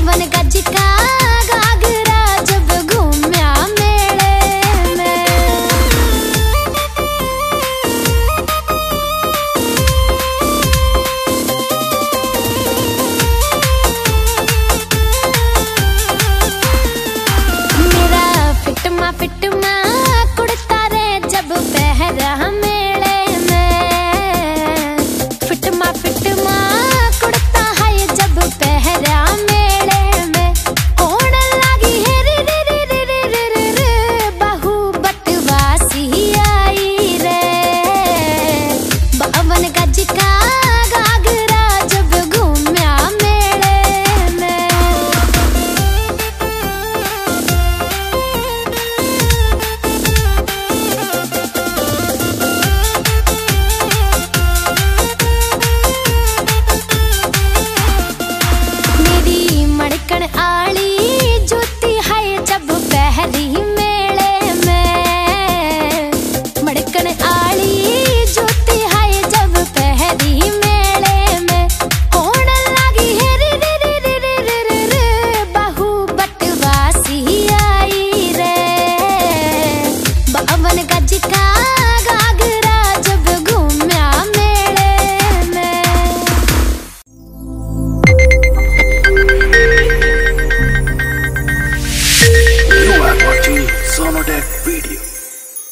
सावन गज का घागरा जब घूम्या मेले में। मेरा फिटमा कुड़ता रे जब पहरा मेले में। फिटमा आली जोती है जब पहरी।